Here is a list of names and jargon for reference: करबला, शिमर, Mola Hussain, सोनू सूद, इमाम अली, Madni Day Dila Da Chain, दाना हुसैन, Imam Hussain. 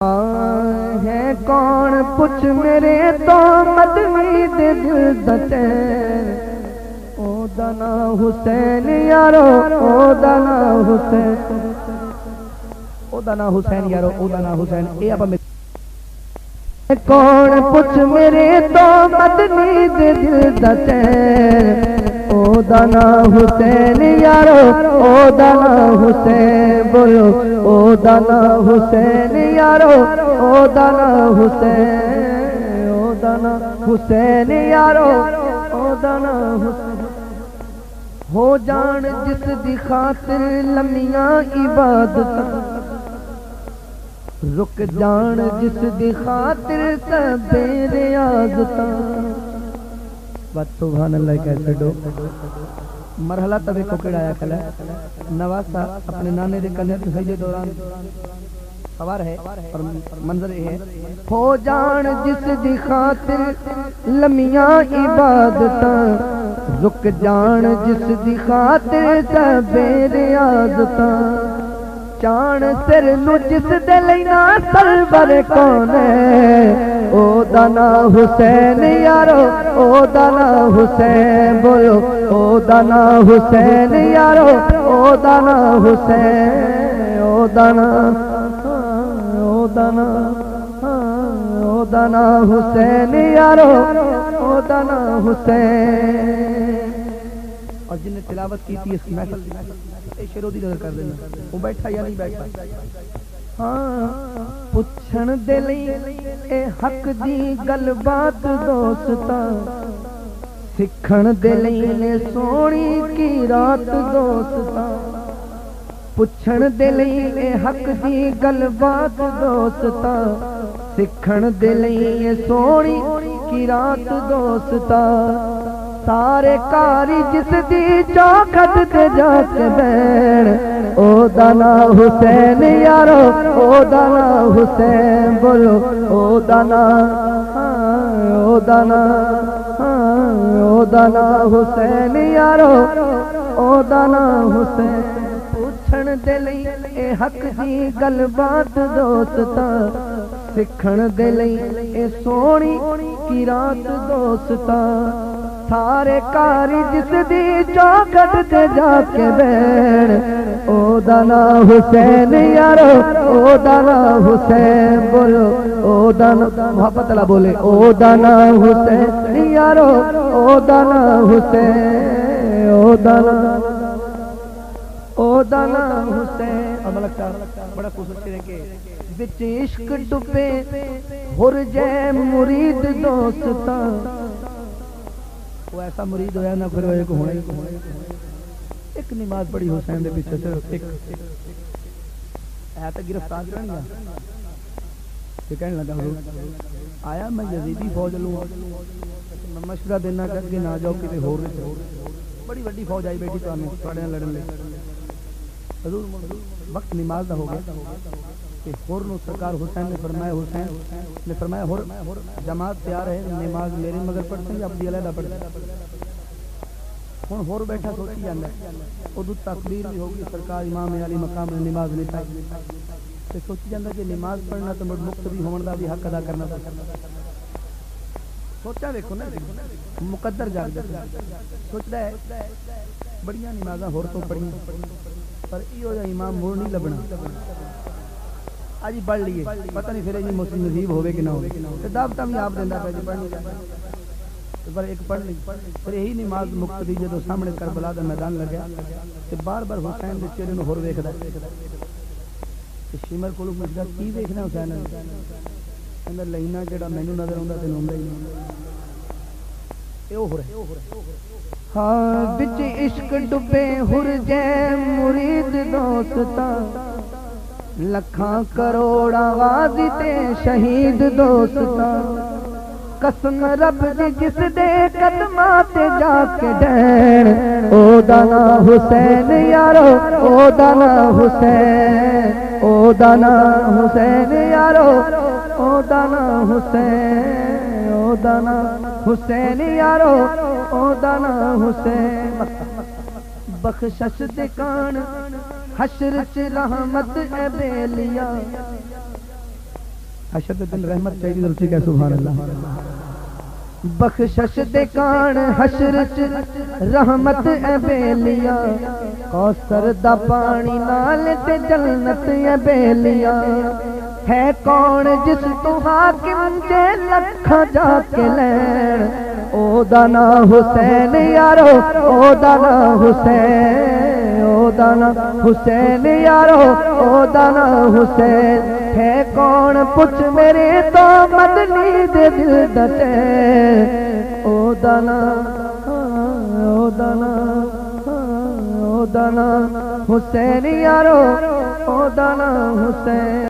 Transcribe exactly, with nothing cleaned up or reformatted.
है कौन पूछ मेरे तो मदनी दे दिल दा चैन। ओ दाना हुसैन यारो ओ दाना हुसैन ओ दाना हुसैन यारो ओ दाना हुसैन। ये आप कौन पूछ मेरे तो मदनी दे दिल दा चैन। ओ दाना हुसैन यारो ओ दाना हुसैन बोलो ओ दाना हुसैन यारो ओ दाना हुसैन ओ दाना हुसैन यारो ओ दाना हुसैन। हो जान जिस दी खातिर लम्मियां इबादत रुक जान जिस दी खातिर सबे रियाजता। बात सुभान अल्लाह कैसे दो मरहला तबे को किड़ाया कला नवासा अपने नाने दे कन्या तुझे के दौरान सवार है और मंजर ये है। हो जान जिस दी खातिर लम्मियां इबादता रुक जान जिस दी खातिर सबे रियाजता। चाण सिर नू जिस दे लेना सरवर कौन है। ओ दाना हुसैन यारो ओ दाना हुसैन बोलो ओ दाना हुसैन यारो ओ दाना हुसैन ओ दाना दाना ओ दाना हुसैन यारो ओ दाना हुसैन। और जिन्हें तिलावत की थी इस महफिल में शेरों दी नजर कर देना वो बैठा या नहीं बैठा। हाँ पुछण दे लई ए हक दी गल बात दोस्ता सिखण दे लई ने सोनी की रात दोस्ता। पुछण दे लई ए हक दी गल बात दोस्ता सिखण दे लई ए सोनी की रात दोस्ता। सारे कारी जिस दी चौखट ते जाके बैण। ओ दाना हुसैन यारो ओ दाना हुसैन बोलो ओ दाना ओ दाना ओ दाना हुसैन यारो ओ दाना हुसैन। सिखण दे लई ए हक दी गल बात दोस्ता सिखण दे लई ए सोनी की रात दोस्ता। सारे कारी जिस दी चौखट ते जाके बैण। ओ दाना हुसैन यारो ओ दाना हुसैन बोलो ओ दाना मोहब्बत ला बोले ओ दाना हुसैन यारो ओ दाना हुसैन ओ दाना ओ दाना हुसैन। अब लगता बड़ा कोशिश करें कि बिच इश्क डुबे हुर जय मुरीद दोस्ता। वो ऐसा मुरीद होया ना फिर होए को होना ही होना। एक नमाज पढ़ी हुसैन के पीछे से एक ऐ तो गिरफ्तार कर लिया ये कहने लगा हुजूर आया मैं यजीदी फौज लूं मैं मशवरा देना करके ना जाओ किसी होर ने बड़ी बड़ी फौज आई बैठी थानू थोड़े नाल लड़न लई। वक्त नमाज का हो गया हुर नू सरकार हुसैन ने फरमाया हुसैन ने फरमाया हुर जमात तैयार है नमाज मेरे मगर पढ़ते आप अलहदा पढ़ते हूँ होर बैठा सोची जाता है उदू तकबीर भी होगी सरकार इमाम अली मकाम ने नमाज नहीं पाई तो सोची जाता कि नमाज पढ़ना तो मुक्त भी होने का भी हक अदा करना सोचा। देखो ना मुकद्दर जाग सोचता है बड़िया नमाजा होर तो पढ़िया पर यो इमाम मुड़ नहीं लगना अज पढ़ लिए पता नहीं फिर मुस्लिम नसीब होवे कि ना होवे तो दावता भी आप देंदा पे पढ़ने पर एक पढ़ ली पर यही नमाज मुक्त दी जो सामने करबला का मैदान लग्या तो बार बार हुसैन के चेहरे होर वेखदा शिमर को पुछदा की देखना हुसैन कहंदा लेना जेड़ा मैनू नजर आउंदा तैनू आउंदा ही नहीं। यो होर हाँ बिच इश्क डुबे हुर जय मुरीद दोस्ता लखा करोड़ा गाजी ते शहीद दोस्ता। कसम रब दी जिस दे कदमा ते जाके डैण। ओ दाना हुसैन यारो ओ दाना हुसैन ओ दाना हुसैन यारो ओ दाना हुसैन ओ दाना हुसैन यारो ओ दाना हुसैन। बख्शश दे कान हशर च रहमत ए बेलिया अशद दिल रहमत चाहिए तुलसी का सुभान अल्लाह। बख्शश दे कान हशर च रहमत ए बेलिया, कौसर दा पानी नाल ते जन्नत ए बेलिया। है कौन जिस तू हाकिम जे लखा जाके लैन, ओदा ना हुसैन यारो ओदा ना हुसैन, ओदा ना हुसैन यारो ओदा ना हुसैन। है कौन पुछ मेरे तो मदनी दे दिल दा चैन, ओदा ना ओदा ना ओदा ना हुसैन यारो ओदा ना हुसैन।